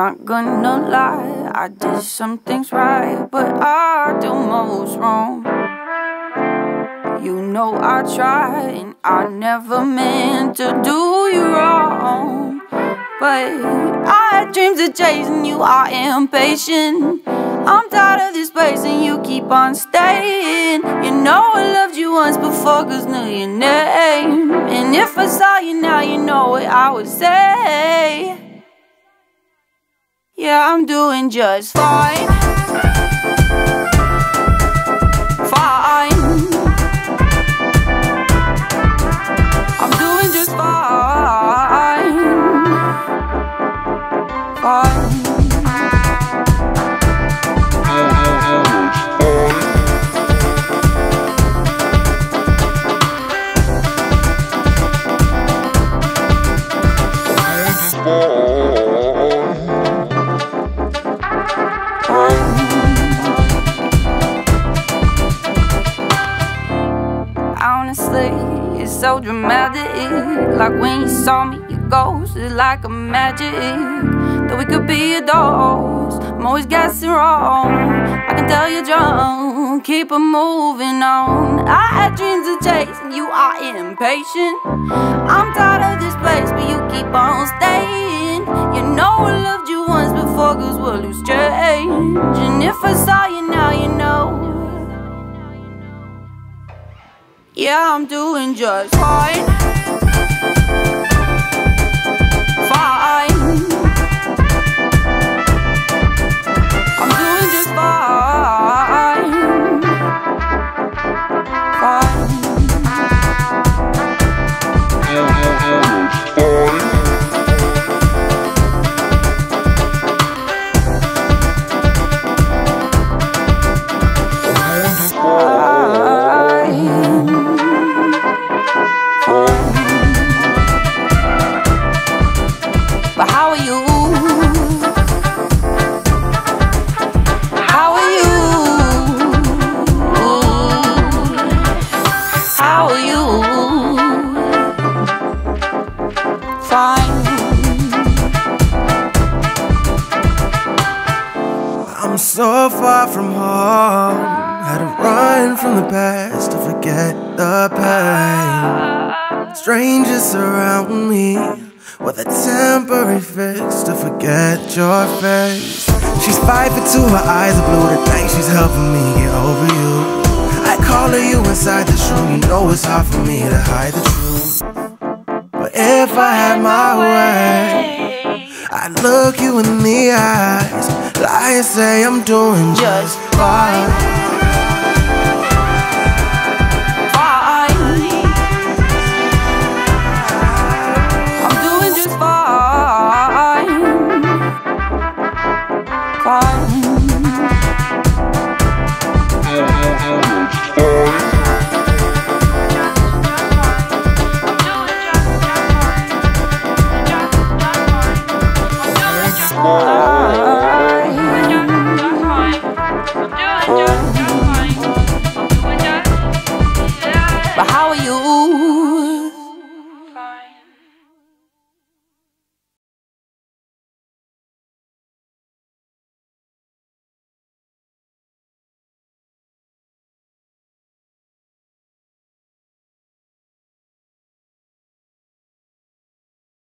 Not gonna lie, I did some things right, but I do most wrong. You know I tried, and I never meant to do you wrong. But I had dreams of chasing you, I am impatient. I'm tired of this place and you keep on staying. You know I loved you once before, 'cause knew your name. And if I saw you now, you know what I would say. Yeah, I'm doing just fine. Fine. I'm doing just fine. Fine. It's so dramatic, like when you saw me, your ghost is like a magic. Though we could be adults, I'm always guessing wrong. I can tell you're drunk, keep on moving on. I had dreams of chasing you, are impatient. I'm tired of this place, but you keep on staying. You know I loved you once before, 'cause we'll lose change. And if I saw you now, you know. Yeah, I'm doing just fine. Fine. I'm doing just fine. Fine. So far from home, had to run from the past to forget the pain. Strangers surround me with a temporary fix to forget your face. She's 5'2", her eyes are blue, to think she's helping me get over you. I call her you inside this room, you know it's hard for me to hide the truth. But if I had my way, I'd look you in the eyes, lie and say I'm doing just fine.